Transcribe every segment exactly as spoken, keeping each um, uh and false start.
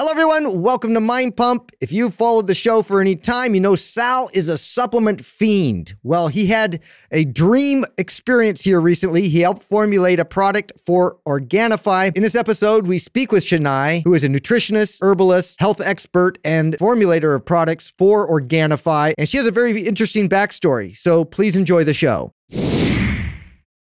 Hello everyone, welcome to Mind Pump. If you've followed the show for any time, you know Sal is a supplement fiend. Well, he had a dream experience here recently. He helped formulate a product for Organifi. In this episode, we speak with Shanais, who is a nutritionist, herbalist, health expert, and formulator of products for Organifi. And she has a very interesting backstory, so please enjoy the show.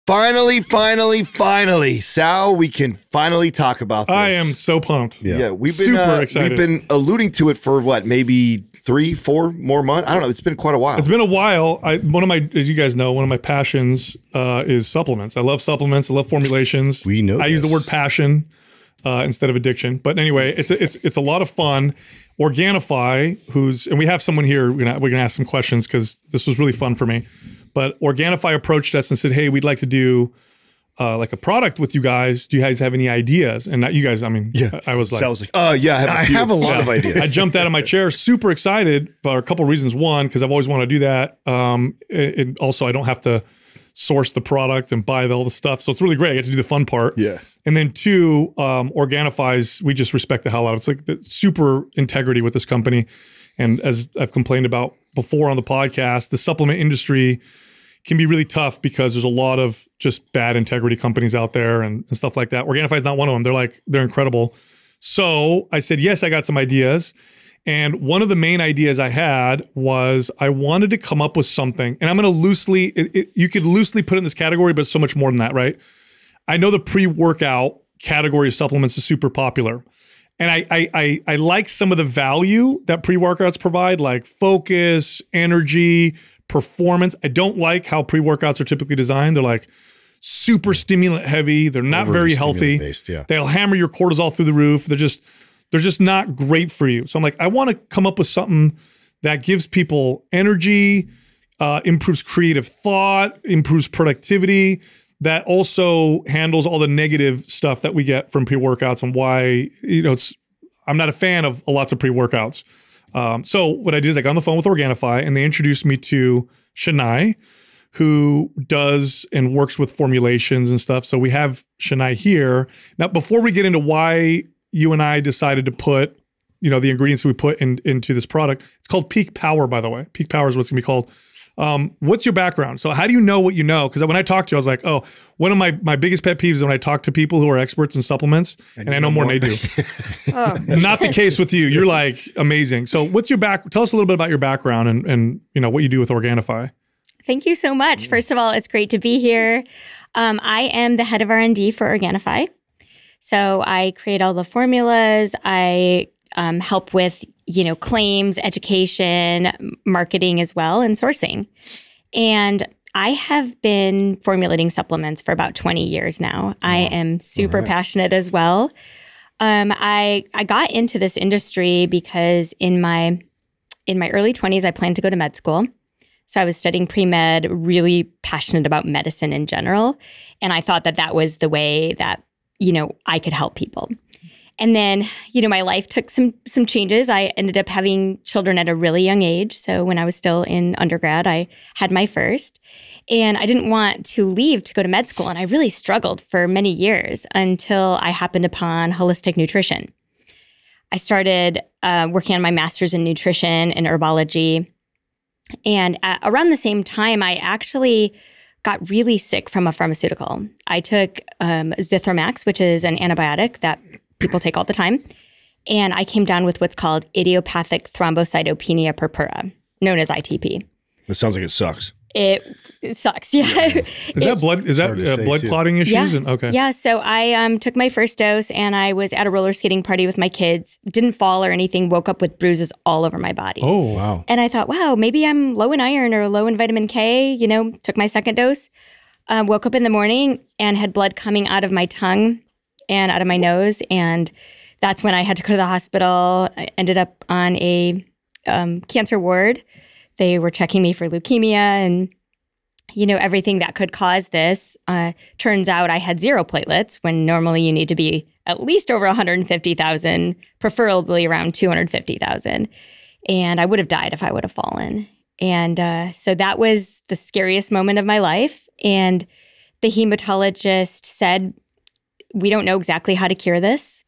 Finally, finally, finally, Sal, we can finally talk about this. I am so pumped. Yeah, yeah we've been super uh, excited. We've been alluding to it for what, maybe three, four more months? I don't know. It's been quite a while. It's been a while. I, one of my, as you guys know, one of my passions uh, is supplements. I love supplements. I love formulations. We know. I this. use the word passion uh, instead of addiction. But anyway, it's a, it's it's a lot of fun. Organifi, who's and we have someone here. We're gonna, we're gonna ask some questions because this was really fun for me. But Organifi approached us and said, hey, we'd like to do uh, like a product with you guys. Do you guys have any ideas? And not you guys, I mean, yeah. I, I was like, so I was like, oh, yeah, I have, I have a lot yeah. of ideas. I jumped out of my chair, super excited for a couple of reasons. One, because I've always wanted to do that. Um, and also, I don't have to source the product and buy all the stuff. So it's really great. I get to do the fun part. Yeah. And then two, um, Organifi's, we just respect the hell out of it. It's like the super integrity with this company. And as I've complained about before on the podcast, the supplement industry can be really tough because there's a lot of just bad integrity companies out there and, and stuff like that. Organifi is not one of them. They're like, they're incredible. So I said, yes, I got some ideas. And one of the main ideas I had was I wanted to come up with something. And I'm going to loosely, it, it, you could loosely put it in this category, but it's so much more than that, right? I know the pre-workout category of supplements is super popular. And I, I, I, I like some of the value that pre-workouts provide, like focus, energy, performance. I don't like how pre-workouts are typically designed. They're like super stimulant heavy. They're not Over very healthy. Based, yeah. They'll hammer your cortisol through the roof. They're just, they're just not great for you. So I'm like, I want to come up with something that gives people energy, uh, improves creative thought, improves productivity, that also handles all the negative stuff that we get from pre-workouts and why, you know, it's, I'm not a fan of lots of pre-workouts. Um, so what I did is I got on the phone with Organifi and they introduced me to Shanais, who does and works with formulations and stuff. So we have Shanais here. Now, before we get into why you and I decided to put, you know, the ingredients we put in, into this product, it's called Peak Power, by the way. Peak Power is what's gonna be called. Um, what's your background? So how do you know what you know? Because when I talked to you, I was like, oh, one of my, my biggest pet peeves is when I talk to people who are experts in supplements and, and I know more than they do. Oh. Not the case with you. You're like amazing. So what's your back? Tell us a little bit about your background and, and you know, what you do with Organifi. Thank you so much. First of all, it's great to be here. Um, I am the head of R and D for Organifi. So I create all the formulas. I um, help with you know, claims, education, marketing as well, and sourcing. And I have been formulating supplements for about twenty years now. I am super right. passionate as well. Um, I, I got into this industry because in my, in my early twenties, I planned to go to med school. So I was studying pre-med, really passionate about medicine in general. And I thought that that was the way that, you know, I could help people. And then, you know, my life took some some changes. I ended up having children at a really young age. So when I was still in undergrad, I had my first. And I didn't want to leave to go to med school. And I really struggled for many years until I happened upon holistic nutrition. I started uh, working on my master's in nutrition and herbology. And at, around the same time, I actually got really sick from a pharmaceutical. I took um, Zithromax, which is an antibiotic that people take all the time. And I came down with what's called idiopathic thrombocytopenia purpura, known as I T P. It sounds like it sucks. It, it sucks, yeah. yeah. Is it, that blood Is that uh, blood too. clotting issues? Yeah. And, okay. Yeah, so I um, took my first dose and I was at a roller skating party with my kids, didn't fall or anything, woke up with bruises all over my body. Oh, wow. And I thought, wow, maybe I'm low in iron or low in vitamin K, you know, took my second dose, um, woke up in the morning and had blood coming out of my tongue and out of my nose. And that's when I had to go to the hospital. I ended up on a um, cancer ward. They were checking me for leukemia and, you know, everything that could cause this. Uh, turns out I had zero platelets when normally you need to be at least over one hundred fifty thousand, preferably around two hundred fifty thousand. And I would have died if I would have fallen. And uh, so that was the scariest moment of my life. And the hematologist said, we don't know exactly how to cure this.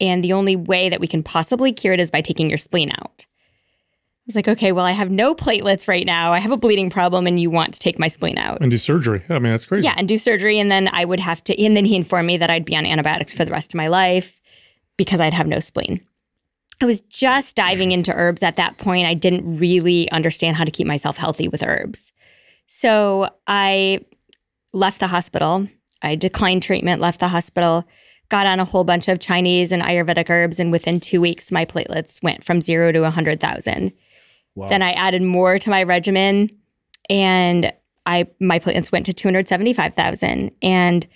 and the only way that we can possibly cure it is by taking your spleen out. I was like, okay, well, I have no platelets right now. I have a bleeding problem, and you want to take my spleen out. And do surgery. I mean, that's crazy. Yeah, and do surgery, and then I would have to, and then he informed me that I'd be on antibiotics for the rest of my life because I'd have no spleen. I was just diving into herbs at that point. I didn't really understand how to keep myself healthy with herbs. So I left the hospital. I declined treatment, left the hospital, got on a whole bunch of Chinese and Ayurvedic herbs, and within two weeks, my platelets went from zero to one hundred thousand. Wow. Then I added more to my regimen, and I my platelets went to two hundred seventy-five thousand. And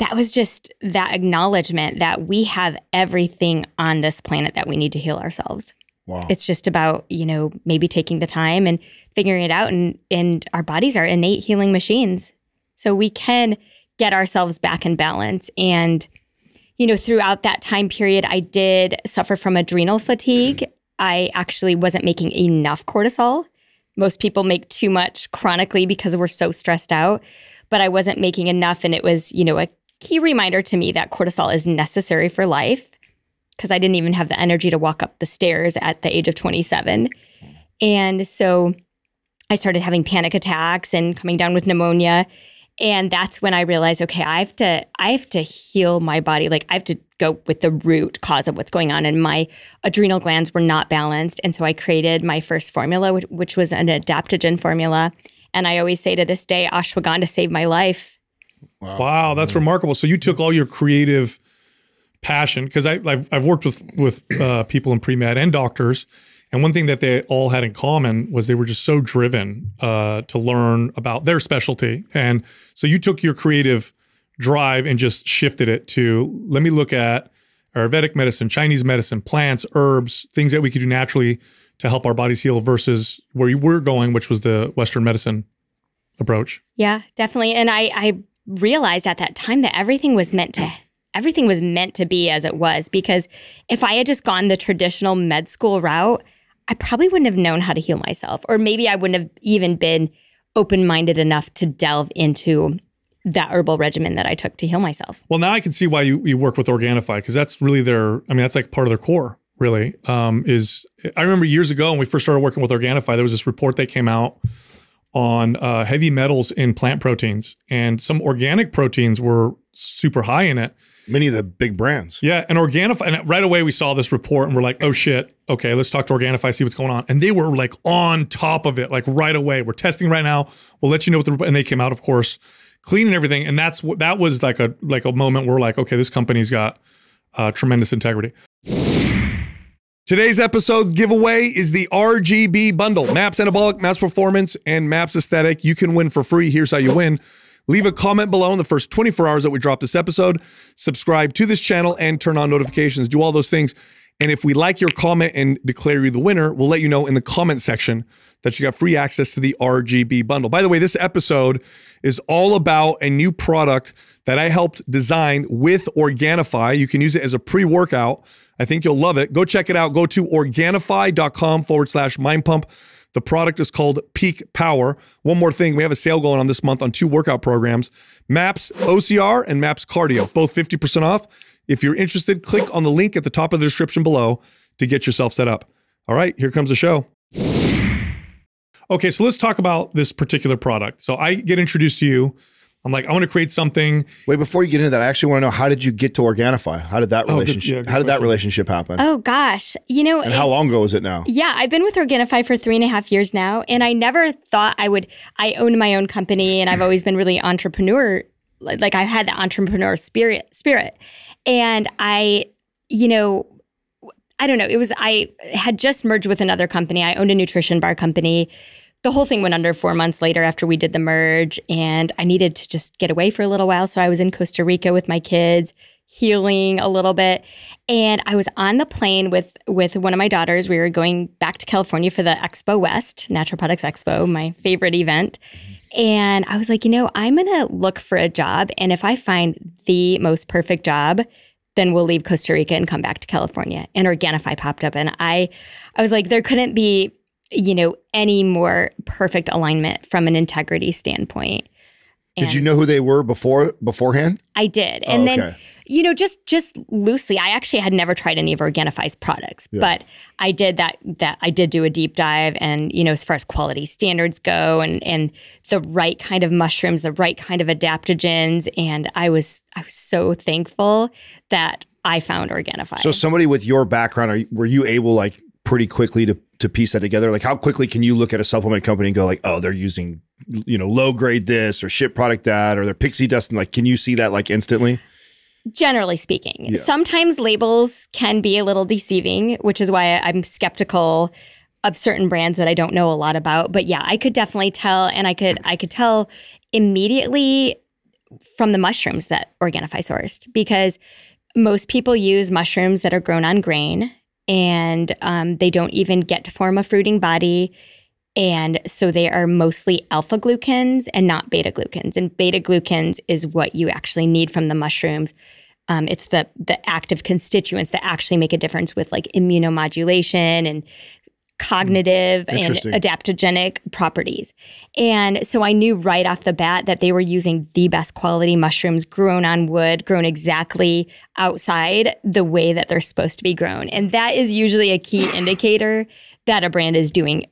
that was just that acknowledgement that we have everything on this planet that we need to heal ourselves. Wow. It's just about, you know, maybe taking the time and figuring it out. And, and our bodies are innate healing machines. So we can get ourselves back in balance. And, you know, throughout that time period, I did suffer from adrenal fatigue. Mm-hmm. I actually wasn't making enough cortisol. Most people make too much chronically because we're so stressed out, but I wasn't making enough. And it was, you know, a key reminder to me that cortisol is necessary for life, because I didn't even have the energy to walk up the stairs at the age of twenty-seven. And so I started having panic attacks and coming down with pneumonia. And that's when I realized, okay, I have to I have to heal my body. Like, I have to go with the root cause of what's going on. And my adrenal glands were not balanced. And so I created my first formula, which, which was an adaptogen formula. And I always say to this day, ashwagandha saved my life. Wow, wow, that's remarkable. So you took all your creative passion, because I've, I've worked with, with uh, people in pre-med and doctors, and one thing that they all had in common was they were just so driven uh, to learn about their specialty. And so you took your creative drive and just shifted it to, let me look at Ayurvedic medicine, Chinese medicine, plants, herbs, things that we could do naturally to help our bodies heal, versus where you were going, which was the Western medicine approach. Yeah, definitely. And I, I realized at that time that everything was meant to everything was meant to be as it was, because if I had just gone the traditional med school route, I probably wouldn't have known how to heal myself, or maybe I wouldn't have even been open-minded enough to delve into that herbal regimen that I took to heal myself. Well, now I can see why you, you work with Organifi, because that's really their, I mean, that's like part of their core, really. Um, is I remember years ago when we first started working with Organifi, there was this report that came out on uh, heavy metals in plant proteins, and some organic proteins were super high in it. Many of the big brands. Yeah, and Organifi, and right away we saw this report and we're like, oh shit, okay, let's talk to Organifi, see what's going on. And they were like on top of it, like right away. We're testing right now. We'll let you know what the report, and they came out, of course, clean and everything. And that's what, that was like a like a moment where we're like, okay, this company's got uh, tremendous integrity. Today's episode giveaway is the R G B bundle. Maps Anabolic, Maps Performance, and Maps Aesthetic. You can win for free. Here's how you win. Leave a comment below in the first twenty-four hours that we drop this episode. Subscribe to this channel and turn on notifications. Do all those things. And if we like your comment and declare you the winner, we'll let you know in the comment section that you got free access to the R G B bundle. By the way, this episode is all about a new product that I helped design with Organifi. You can use it as a pre-workout. I think you'll love it. Go check it out. Go to Organifi.com forward slash Mind Pump. The product is called Peak Power. One more thing, we have a sale going on this month on two workout programs, MAPS O C R and MAPS Cardio, both fifty percent off. If you're interested, click on the link at the top of the description below to get yourself set up. All right, here comes the show. Okay, so let's talk about this particular product. So I get introduced to you. I'm like, I want to create something. Wait, before you get into that, I actually want to know, how did you get to Organifi? How did that relationship, oh, good, yeah, good how did question. that relationship happen? Oh gosh, you know. And it, how long ago was it now? Yeah, I've been with Organifi for three and a half years now. And I never thought I would, I owned my own company, and I've always been really entrepreneur. Like, I've had the entrepreneur spirit, spirit. And I, you know, I don't know. It was, I had just merged with another company. I owned a nutrition bar company. The whole thing went under four months later after we did the merge, and I needed to just get away for a little while. So I was in Costa Rica with my kids, healing a little bit. And I was on the plane with, with one of my daughters. We were going back to California for the Expo West, Natural Products Expo, my favorite event. And I was like, you know, I'm going to look for a job. And if I find the most perfect job, then we'll leave Costa Rica and come back to California. And Organifi popped up. And I, I was like, there couldn't be, you know, any more perfect alignment from an integrity standpoint. And did you know who they were before beforehand? I did. And oh, okay. then, You know, just just loosely, I actually had never tried any of Organifi's products, yeah. but I did that that I did do a deep dive, and you know, as far as quality standards go, and and the right kind of mushrooms, the right kind of adaptogens, and I was I was so thankful that I found Organifi. So somebody with your background, are you, were you able like pretty quickly to to piece that together? Like how quickly can you look at a supplement company and go like, oh, they're using, you know, low grade this or shit product that, or they're pixie dust, and like, can you see that like instantly? Generally speaking, yeah. sometimes labels can be a little deceiving, which is why I'm skeptical of certain brands that I don't know a lot about. But yeah, I could definitely tell, and I could I could tell immediately from the mushrooms that Organifi sourced, because most people use mushrooms that are grown on grain, and um, they don't even get to form a fruiting body. And so they are mostly alpha glucans and not beta glucans. And beta glucans is what you actually need from the mushrooms. Um, it's the the active constituents that actually make a difference with like immunomodulation and cognitive and adaptogenic properties. And so I knew right off the bat that they were using the best quality mushrooms, grown on wood, grown exactly outside the way that they're supposed to be grown. And that is usually a key indicator that a brand is doing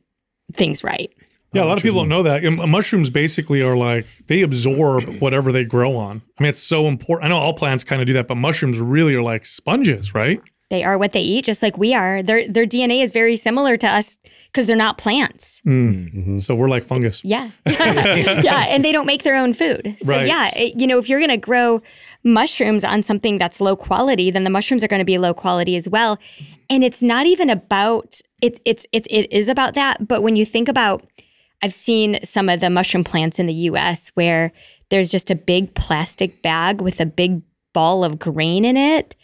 things right. Yeah, a lot of people don't know that. Mushrooms basically are like, they absorb whatever they grow on. I mean, it's so important. I know all plants kind of do that, but mushrooms really are like sponges, right? They are what they eat, just like we are. Their their D N A is very similar to us because they're not plants. Mm-hmm. So we're like fungus. Yeah. Yeah, and they don't make their own food. So right. yeah, it, you know, if you're going to grow mushrooms on something that's low quality, then the mushrooms are going to be low quality as well. And it's not even about, it, it's, it, it is about that. But when you think about, I've seen some of the mushroom plants in the U S where there's just a big plastic bag with a big ball of grain in it.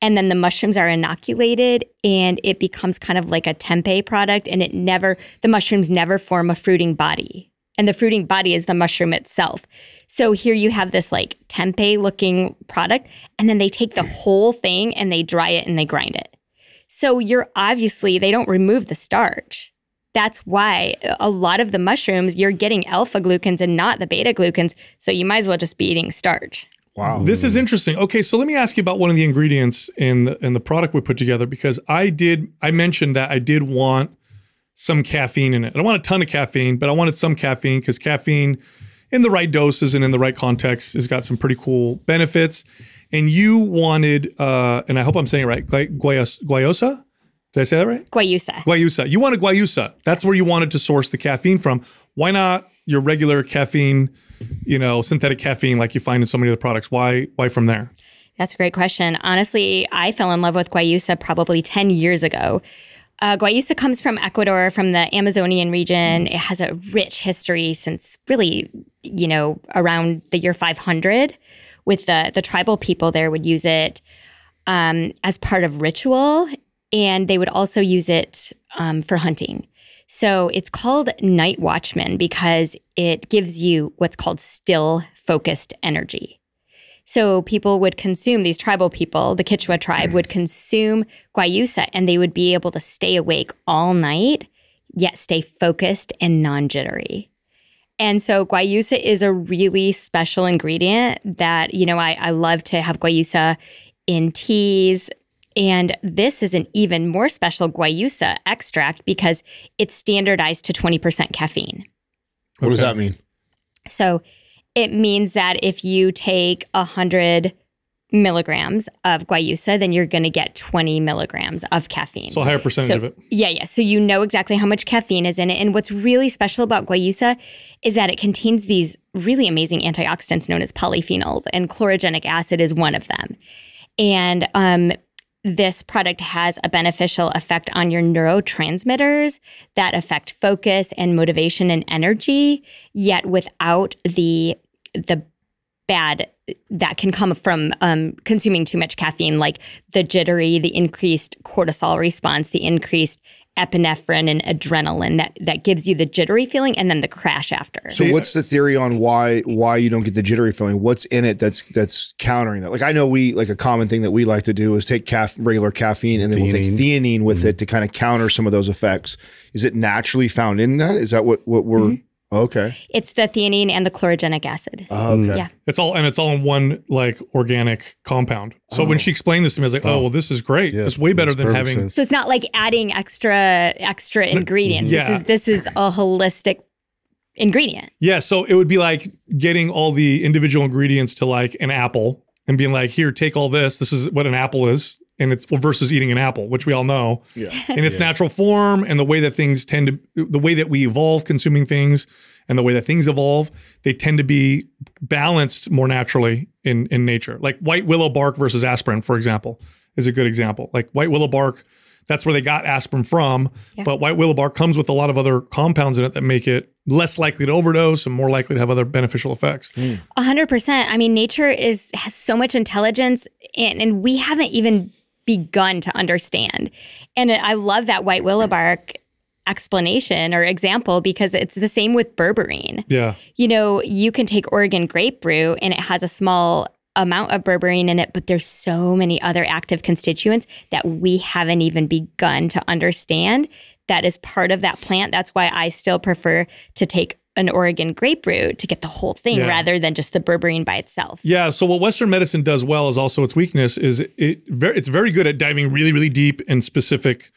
And then the mushrooms are inoculated, and it becomes kind of like a tempeh product, and it never, the mushrooms never form a fruiting body. And the fruiting body is the mushroom itself. So here you have this like tempeh looking product, and then they take the whole thing and they dry it and they grind it. So you're obviously, they don't remove the starch. That's why a lot of the mushrooms, you're getting alpha glucans and not the beta glucans. So you might as well just be eating starch. Wow. This is interesting. Okay, so let me ask you about one of the ingredients in the, in the product we put together, because I did, I mentioned that I did want some caffeine in it. I don't want a ton of caffeine, but I wanted some caffeine, because caffeine in the right doses and in the right context has got some pretty cool benefits. And you wanted, uh, and I hope I'm saying it right, guayusa? Did I say that right? Guayusa. Guayusa. You wanted guayusa. That's where you wanted to source the caffeine from. Why not your regular caffeine, you know, synthetic caffeine like you find in so many other products? Why why from there? That's a great question. Honestly, I fell in love with guayusa probably ten years ago. Uh, guayusa comes from Ecuador, from the Amazonian region. It has a rich history since really, you know, around the year five hundred, with the, the tribal people there would use it um, as part of ritual, and they would also use it um, for hunting. So it's called night watchman because it gives you what's called still focused energy. So people would consume, these tribal people, the Kichwa tribe would consume guayusa, and they would be able to stay awake all night, yet stay focused and non-jittery. And so guayusa is a really special ingredient that, you know, I, I love to have guayusa in teas. And this is an even more special guayusa extract because it's standardized to twenty percent caffeine. What okay. does that mean? So it means that if you take one hundred milligrams of guayusa, then you're going to get twenty milligrams of caffeine. So a higher percentage so, of it. Yeah, yeah. So you know exactly how much caffeine is in it. And what's really special about guayusa is that it contains these really amazing antioxidants known as polyphenols, and chlorogenic acid is one of them. And um this product has a beneficial effect on your neurotransmitters that affect focus and motivation and energy, yet without the the bad that can come from um, consuming too much caffeine, like the jittery, the increased cortisol response, the increased epinephrine and adrenaline that that gives you the jittery feeling, and then the crash after. So what's the theory on why why you don't get the jittery feeling? What's in it that's that's countering that? Like I know we like a common thing that we like to do is take caf regular caffeine, and then theanine. We'll take theanine with mm-hmm. it to kind of counter some of those effects. Is it naturally found in that? Is that what what we're mm-hmm. Okay. It's the theanine and the chlorogenic acid. Oh, okay. Yeah. It's all, and it's all in one like organic compound. So oh. when she explained this to me, I was like, oh, oh well, this is great. Yeah, it's way better than having. Sense. So it's not like adding extra extra ingredients. Yeah. This is this is a holistic ingredient. Yeah. So it would be like getting all the individual ingredients to like an apple and being like, here, take all this. This is what an apple is. And it's well, versus eating an apple, which we all know, yeah. in its yeah. natural form and the way that things tend to, the way that we evolve consuming things and the way that things evolve, they tend to be balanced more naturally in, in nature. Like white willow bark versus aspirin, for example, is a good example. Like white willow bark, that's where they got aspirin from, yeah. but white willow bark comes with a lot of other compounds in it that make it less likely to overdose and more likely to have other beneficial effects. Mm. one hundred percent. I mean, nature is has so much intelligence and, and we haven't even begun to understand. And I love that white willow bark explanation or example because it's the same with berberine. Yeah. You know, you can take Oregon grape brew and it has a small amount of berberine in it, but there's so many other active constituents that we haven't even begun to understand that is part of that plant. That's why I still prefer to take an Oregon grape root to get the whole thing yeah. rather than just the berberine by itself. Yeah. So what Western medicine does well is also its weakness is it, it very, it's very good at diving really, really deep in specific,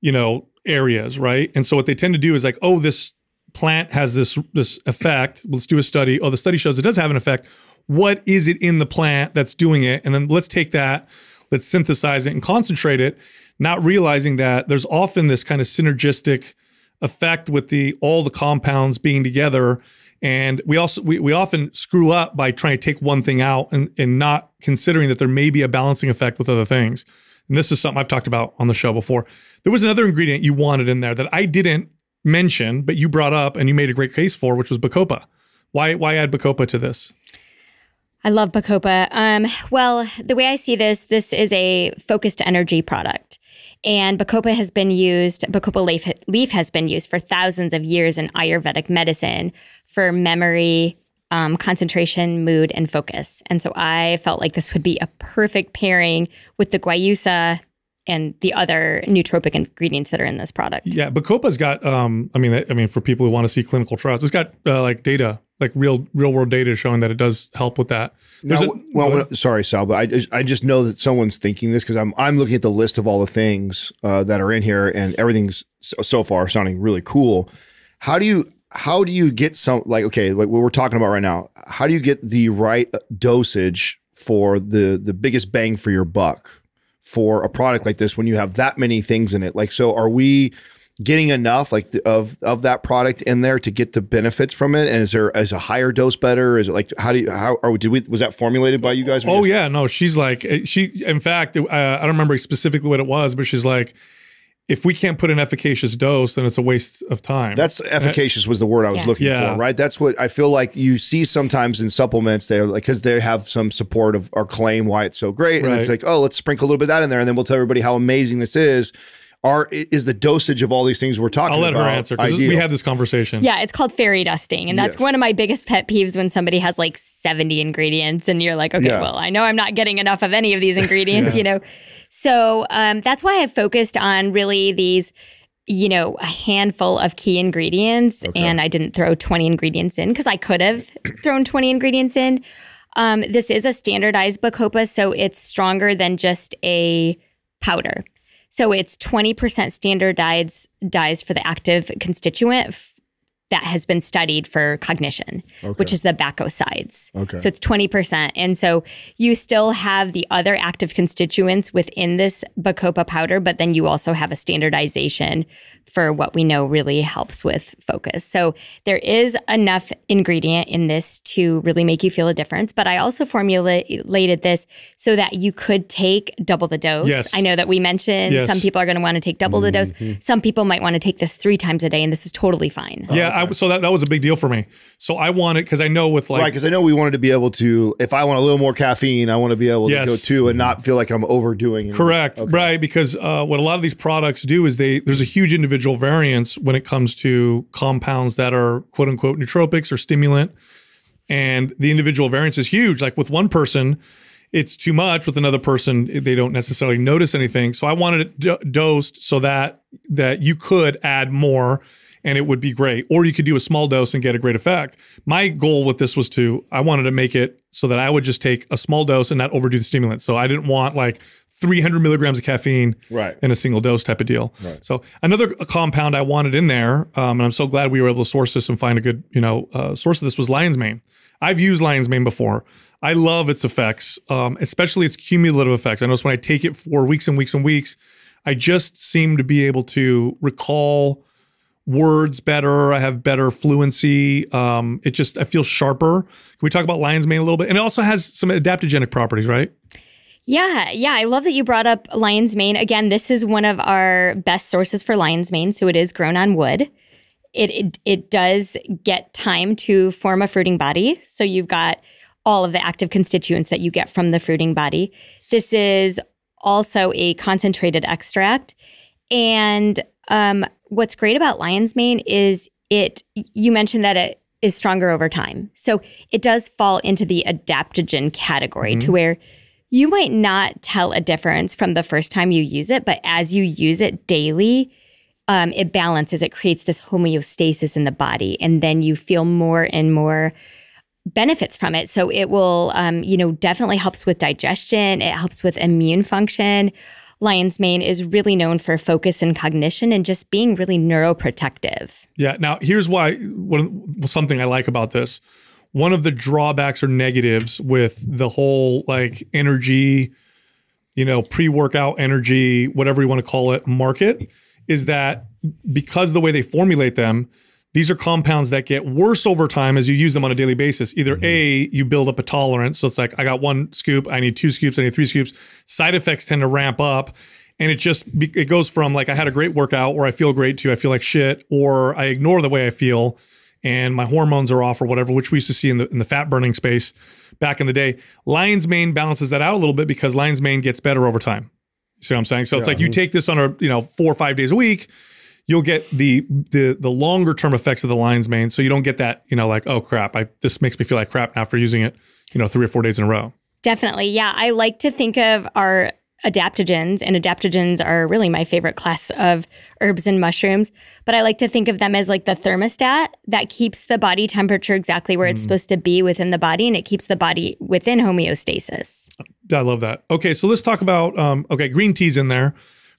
you know, areas. Right. And so what they tend to do is like, oh, this plant has this, this effect. Let's do a study. Oh, the study shows it does have an effect. What is it in the plant that's doing it? And then let's take that, let's synthesize it and concentrate it, not realizing that there's often this kind of synergistic effect with the all the compounds being together. And we also we, we often screw up by trying to take one thing out and, and not considering that there may be a balancing effect with other things. And this is something I've talked about on the show before. There was another ingredient you wanted in there that I didn't mention, but you brought up and you made a great case for, which was Bacopa. Why why add Bacopa to this? I love Bacopa. Um, well, the way I see this, this is a focused energy product. And Bacopa has been used, Bacopa leaf, leaf has been used for thousands of years in Ayurvedic medicine for memory, um, concentration, mood, and focus. And so I felt like this would be a perfect pairing with the guayusa and the other nootropic ingredients that are in this product. Yeah, Bacopa's got, um, I mean, I mean, for people who want to see clinical trials, it's got uh, like data, like real real world data showing that it does help with that. Now, a, well, sorry, Sal, but I just, I just know that someone's thinking this because I'm, I'm looking at the list of all the things uh, that are in here and everything's so, so far sounding really cool. How do you, how do you get some, like, okay, like what we're talking about right now, how do you get the right dosage for the, the biggest bang for your buck for a product like this when you have that many things in it? Like, so are we getting enough like the, of of that product in there to get the benefits from it? And is there is a higher dose better? Is it like, how do you, how are we, did we, was that formulated by you guys? Oh you yeah, no, she's like, she, in fact, uh, I don't remember specifically what it was, but she's like, if we can't put an efficacious dose, then it's a waste of time. That's efficacious was the word I was yeah. looking yeah. for, right? That's what I feel like you see sometimes in supplements. They're like, because they have some support of or claim why it's so great. And right. it's like, oh, let's sprinkle a little bit of that in there. And then we'll tell everybody how amazing this is. Are, is the dosage of all these things we're talking about? I'll let about her answer because we had this conversation. Yeah, it's called fairy dusting. And that's yes. one of my biggest pet peeves when somebody has like seventy ingredients and you're like, okay, yeah. well, I know I'm not getting enough of any of these ingredients, yeah. you know. So um, that's why I focused on really these, you know, a handful of key ingredients. Okay. And I didn't throw twenty ingredients in because I could have thrown twenty ingredients in. Um, this is a standardized Bacopa, so it's stronger than just a powder. So it's twenty percent standardized dyes for the active constituent f that has been studied for cognition, okay. which is the bacosides. Okay. So it's twenty percent. And so you still have the other active constituents within this Bacopa powder, but then you also have a standardization for what we know really helps with focus. So there is enough ingredient in this to really make you feel a difference. But I also formulated this so that you could take double the dose. Yes. I know that we mentioned yes. some people are going to want to take double mm-hmm. the dose. Some people might want to take this three times a day, and this is totally fine. Yeah, okay. I, so that, that was a big deal for me. So I wanted, because I know with like- Right, because I know we wanted to be able to, if I want a little more caffeine, I want to be able yes. to go two and not feel like I'm overdoing it. Correct, okay. right, because uh, what a lot of these products do is they there's a huge individual variance when it comes to compounds that are quote unquote nootropics or stimulant. And the individual variance is huge. Like with one person, it's too much. With another person, they don't necessarily notice anything. So I wanted it do dosed so that, that you could add more. and it would be great. Or you could do a small dose and get a great effect. My goal with this was to, I wanted to make it so that I would just take a small dose and not overdo the stimulant. So I didn't want like three hundred milligrams of caffeine right. in a single dose type of deal. Right. So another compound I wanted in there, um, and I'm so glad we were able to source this and find a good you know uh, source of this, was lion's mane. I've used lion's mane before. I love its effects, um, especially its cumulative effects. I noticed when I take it for weeks and weeks and weeks, I just seem to be able to recall words better. I have better fluency. Um, it just, I feel sharper. Can we talk about lion's mane a little bit? And it also has some adaptogenic properties, right? Yeah, yeah. I love that you brought up lion's mane. Again, this is one of our best sources for lion's mane. So it is grown on wood. It, it, it does get time to form a fruiting body. So you've got all of the active constituents that you get from the fruiting body. This is also a concentrated extract. And um, what's great about lion's mane is it, you mentioned that it is stronger over time. So it does fall into the adaptogen category mm-hmm. to where you might not tell a difference from the first time you use it, but as you use it daily, um, it balances, it creates this homeostasis in the body. And then you feel more and more benefits from it. So it will, um, you know, definitely helps with digestion. It helps with immune function. Lion's mane is really known for focus and cognition and just being really neuroprotective. Yeah. Now, here's why, what, something I like about this. One of the drawbacks or negatives with the whole like energy, you know, pre-workout energy, whatever you want to call it, market is that because the way they formulate them, these are compounds that get worse over time as you use them on a daily basis. Either A, you build up a tolerance. So it's like, I got one scoop, I need two scoops, I need three scoops. Side effects tend to ramp up. And it just, it goes from like, I had a great workout or I feel great to I feel like shit, or I ignore the way I feel and my hormones are off or whatever, which we used to see in the, in the fat burning space back in the day. Lion's mane balances that out a little bit because lion's mane gets better over time. You see what I'm saying? So yeah, it's like you take this on a, you know, four or five days a week, you'll get the the the longer term effects of the lion's mane. So you don't get that, you know, like, oh crap, I this makes me feel like crap after using it, you know, three or four days in a row. Definitely. Yeah. I like to think of our adaptogens, and adaptogens are really my favorite class of herbs and mushrooms, but I like to think of them as like the thermostat that keeps the body temperature exactly where mm. it's supposed to be within the body, and it keeps the body within homeostasis. I love that. Okay. So let's talk about, um, okay, green tea's in there.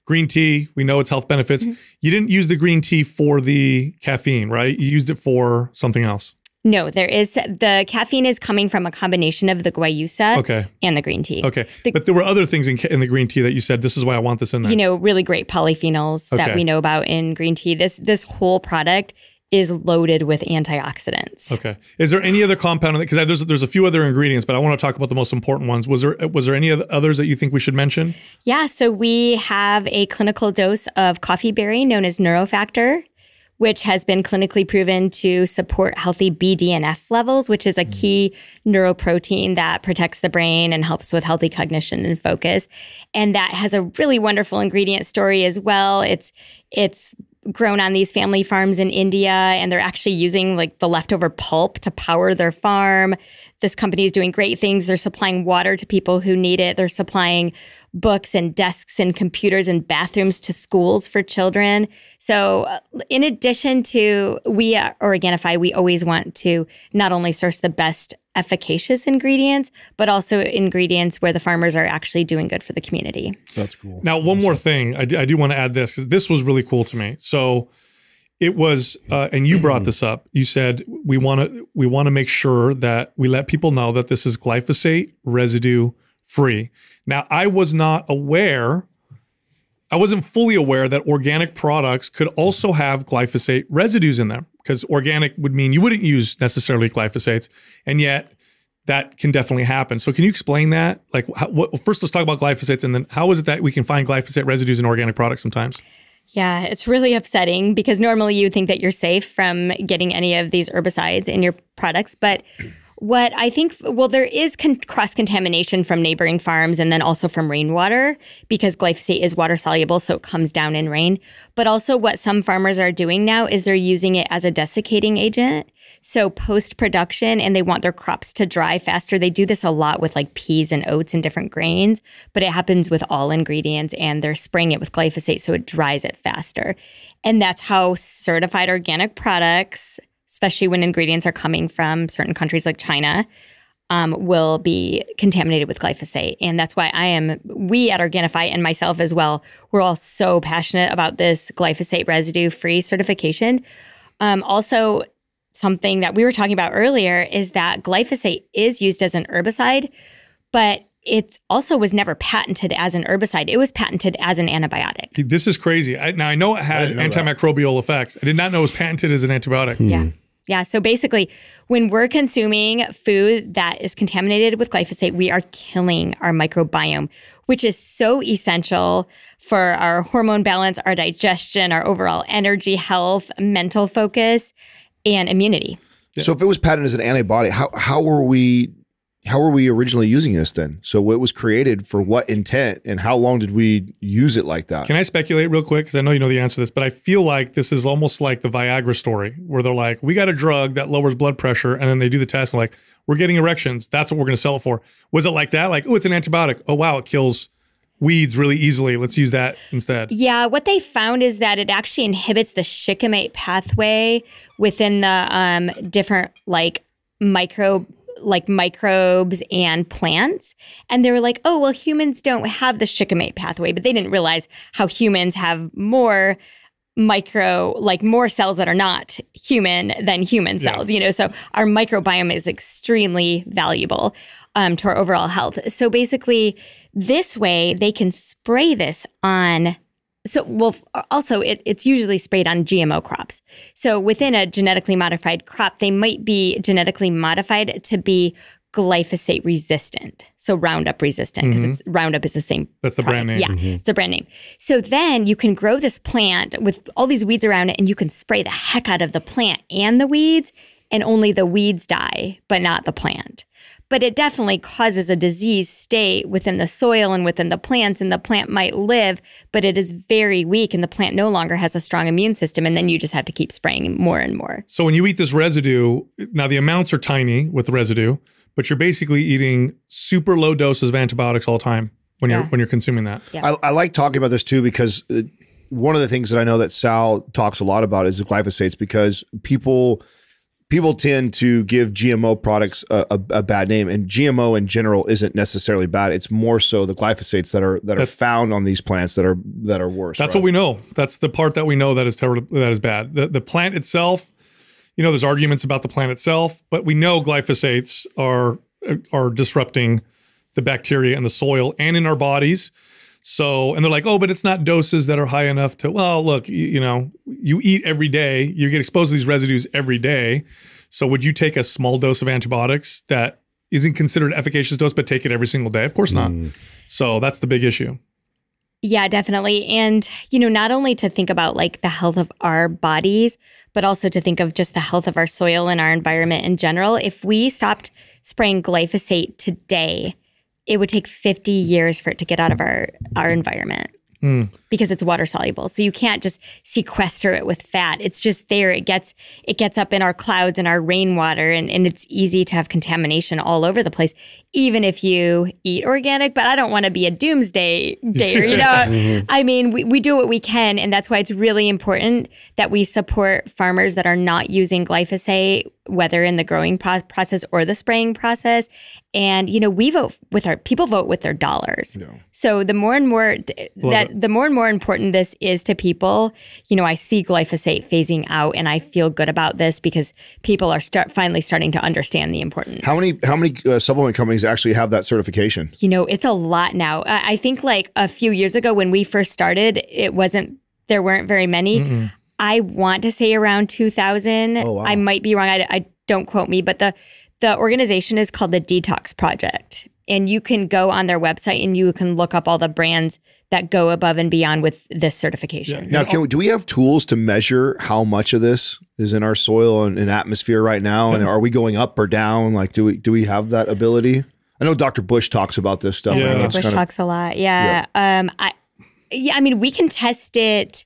Green tea, we know its health benefits. Mm-hmm. You didn't use the green tea for the caffeine, right? You used it for something else. No, there is, the caffeine is coming from a combination of the guayusa okay. and the green tea. Okay, the, but there were other things in, in the green tea that you said, this is why I want this in there. You know, really great polyphenols okay. that we know about in green tea. This, this whole product is loaded with antioxidants. Okay. Is there any other compound in that? Because there's, there's a few other ingredients, but I want to talk about the most important ones. Was there, was there any others that you think we should mention? Yeah. So we have a clinical dose of coffeeberry known as Neurofactor, which has been clinically proven to support healthy B D N F levels, which is a key neuroprotein that protects the brain and helps with healthy cognition and focus. And that has a really wonderful ingredient story as well. It's, it's, grown on these family farms in India, and they're actually using like the leftover pulp to power their farm. This company is doing great things. They're supplying water to people who need it. They're supplying books and desks and computers and bathrooms to schools for children. So in addition to, we at Organifi, we always want to not only source the best efficacious ingredients, but also ingredients where the farmers are actually doing good for the community. That's cool. Now, one awesome. more thing, I do, I do want to add this, because this was really cool to me. So it was, uh, and you brought this up, you said, we want to we want to make sure that we let people know that this is glyphosate residue free. Now, I was not aware, I wasn't fully aware that organic products could also have glyphosate residues in them, because organic would mean you wouldn't use necessarily glyphosates, and yet that can definitely happen. So can you explain that? Like, how, what, first let's talk about glyphosates, and then how is it that we can find glyphosate residues in organic products sometimes? Yeah, it's really upsetting, because normally you would think that you're safe from getting any of these herbicides in your products, but What I think, well, there is con- cross-contamination from neighboring farms and then also from rainwater, because glyphosate is water-soluble, so it comes down in rain. But also what some farmers are doing now is they're using it as a desiccating agent. So post-production, and they want their crops to dry faster. They do this a lot with like peas and oats and different grains, but it happens with all ingredients, and they're spraying it with glyphosate so it dries it faster. And that's how certified organic products, especially when ingredients are coming from certain countries like China, um, will be contaminated with glyphosate. And that's why I am, we at Organifi and myself as well, we're all so passionate about this glyphosate residue-free certification. Um, also, something that we were talking about earlier is that glyphosate is used as an herbicide, but it also was never patented as an herbicide. It was patented as an antibiotic. This is crazy. I, now, I know it had know antimicrobial that. effects. I did not know it was patented as an antibiotic. Hmm. Yeah. Yeah. So basically, when we're consuming food that is contaminated with glyphosate, we are killing our microbiome, which is so essential for our hormone balance, our digestion, our overall energy, health, mental focus, and immunity. Yeah. So if it was patented as an antibiotic, how, how were we... How were we originally using this then? So it was created for what intent, and how long did we use it like that? Can I speculate real quick? Because I know you know the answer to this, but I feel like this is almost like the Viagra story where they're like, we got a drug that lowers blood pressure, and then they do the test and like, we're getting erections. That's what we're going to sell it for. Was it like that? Like, oh, it's an antibiotic. Oh, wow, it kills weeds really easily. Let's use that instead. Yeah, what they found is that it actually inhibits the shikimate pathway within the um, different like micro... like microbes and plants. And they were like, oh, well, humans don't have the shikimate pathway, but they didn't realize how humans have more micro, like more cells that are not human than human cells, yeah. you know, so our microbiome is extremely valuable um, to our overall health. So basically this way they can spray this on. So, well, also it, it's usually sprayed on G M O crops. So within a genetically modified crop, they might be genetically modified to be glyphosate resistant. So Roundup resistant, because mm-hmm. it's Roundup is the same. That's the product. brand name. Yeah, mm-hmm. it's a brand name. So then you can grow this plant with all these weeds around it, and you can spray the heck out of the plant and the weeds, and only the weeds die, but not the plant. But it definitely causes a disease state within the soil and within the plants, and the plant might live, but it is very weak, and the plant no longer has a strong immune system, and then you just have to keep spraying more and more. So when you eat this residue, now the amounts are tiny with the residue, but you're basically eating super low doses of antibiotics all the time when yeah. you're when you're consuming that. Yeah. I, I like talking about this too, because one of the things that I know that Sal talks a lot about is the glyphosates, because people... People tend to give G M O products a, a, a bad name, and G M O in general isn't necessarily bad. It's more so the glyphosates that are that that's, are found on these plants that are that are worse. That's right? What we know. That's the part that we know that is terrible, that is bad. The, the plant itself, you know, there's arguments about the plant itself, but we know glyphosates are are disrupting the bacteria in the soil and in our bodies. So, and they're like, oh, but it's not doses that are high enough to, well, look, you, you know, you eat every day, you get exposed to these residues every day. So would you take a small dose of antibiotics that isn't considered efficacious dose, but take it every single day? Of course not. Mm. So that's the big issue. Yeah, definitely. And, you know, not only to think about like the health of our bodies, but also to think of just the health of our soil and our environment in general. If we stopped spraying glyphosate today, it would take fifty years for it to get out of our, our environment mm. because it's water soluble. So you can't just sequester it with fat. It's just there. It gets it gets up in our clouds and our rainwater, and, and it's easy to have contamination all over the place, even if you eat organic. But I don't want to be a doomsday dayer, you know? mm-hmm. I mean, we, we do what we can, and that's why it's really important that we support farmers that are not using glyphosate, whether in the growing process or the spraying process. And, you know, we vote with our, people vote with their dollars. Yeah. So the more and more, Love that it. the more and more important this is to people, you know, I see glyphosate phasing out, and I feel good about this because people are start, finally starting to understand the importance. How many, how many uh, supplement companies actually have that certification? You know, it's a lot now. I, I think like a few years ago when we first started, it wasn't, there weren't very many. Mm-mm. I want to say around two thousand. Oh, wow. I might be wrong. I, I don't quote me, but the, the organization is called the Detox Project. And you can go on their website and you can look up all the brands that go above and beyond with this certification. Yeah. Now, can we, do we have tools to measure how much of this is in our soil and, and atmosphere right now? And are we going up or down? Like, do we, do we have that ability? I know Doctor Bush talks about this stuff. Yeah. Doctor Bush kinda, talks a lot. Yeah. Yeah. Um, I, yeah. I mean, we can test it.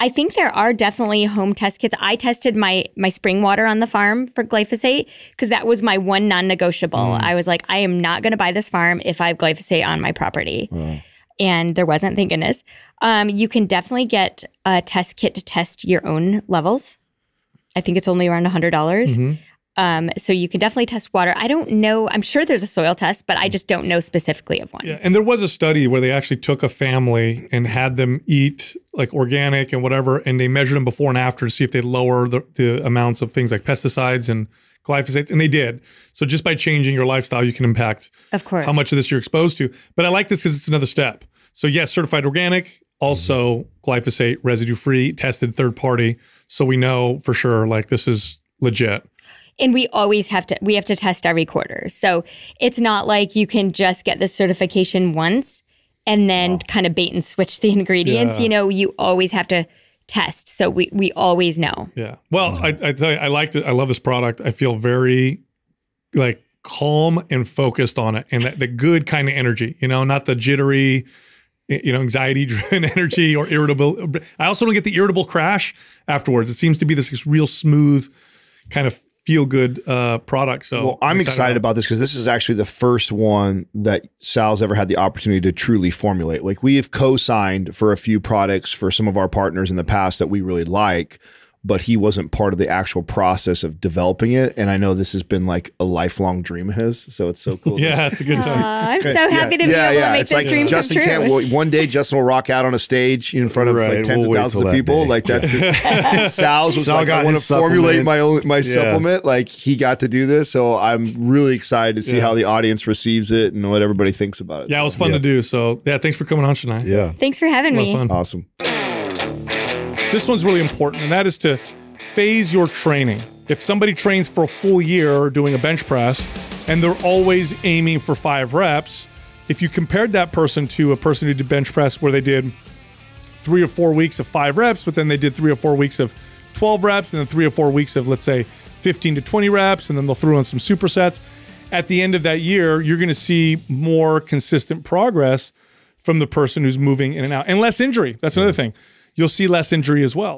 I think there are definitely home test kits. I tested my my spring water on the farm for glyphosate because that was my one non-negotiable. Oh. I was like, I am not going to buy this farm if I have glyphosate on my property. Oh. And there wasn't, thank goodness. Um, you can definitely get a test kit to test your own levels. I think it's only around one hundred dollars. Mm-hmm. Um, so you can definitely test water. I don't know. I'm sure there's a soil test, but I just don't know specifically of one. Yeah, and there was a study where they actually took a family and had them eat like organic and whatever, and they measured them before and after to see if they lower the, the amounts of things like pesticides and glyphosate, and they did. So just by changing your lifestyle, you can impact of course how much of this you're exposed to. But I like this because it's another step. So yes, certified organic, also glyphosate residue-free, tested third party. So we know for sure like this is legit. And we always have to, we have to test every quarter. So it's not like you can just get the certification once and then wow. kind of bait and switch the ingredients. Yeah. You know, you always have to test. So we, we always know. Yeah. Well, I, I tell you, I like it. I love this product. I feel very like calm and focused on it, and that, the good kind of energy, you know, not the jittery, you know, anxiety driven energy or irritable. I also don't get the irritable crash afterwards. It seems to be this real smooth kind of feel good uh, product. So well, I'm excited, excited about this because this is actually the first one that Sal's ever had the opportunity to truly formulate. Like we have co-signed for a few products for some of our partners in the past that we really like, but he wasn't part of the actual process of developing it. And I know this has been like a lifelong dream of his. So it's so cool. Yeah, it's a good time. I'm so happy to yeah, be yeah, able yeah. to make it's this like, dream Justin come true. Can't, well, one day Justin will rock out on a stage in front of right. like tens we'll of thousands of people. Day. Like that's it. Sal's was Sal like, I want to formulate my own, my yeah. supplement. Like he got to do this. So I'm really excited to see yeah. how the audience receives it and what everybody thinks about it. Yeah, so, it was fun yeah. to do. So yeah, thanks for coming on tonight. Yeah. Thanks for having me. Fun. Awesome. This one's really important, and that is to phase your training. If somebody trains for a full year doing a bench press and they're always aiming for five reps, if you compared that person to a person who did bench press where they did three or four weeks of five reps, but then they did three or four weeks of twelve reps, and then three or four weeks of, let's say, fifteen to twenty reps, and then they'll throw in some supersets, at the end of that year, you're going to see more consistent progress from the person who's moving in and out, and less injury. That's another thing. You'll see less injury as well.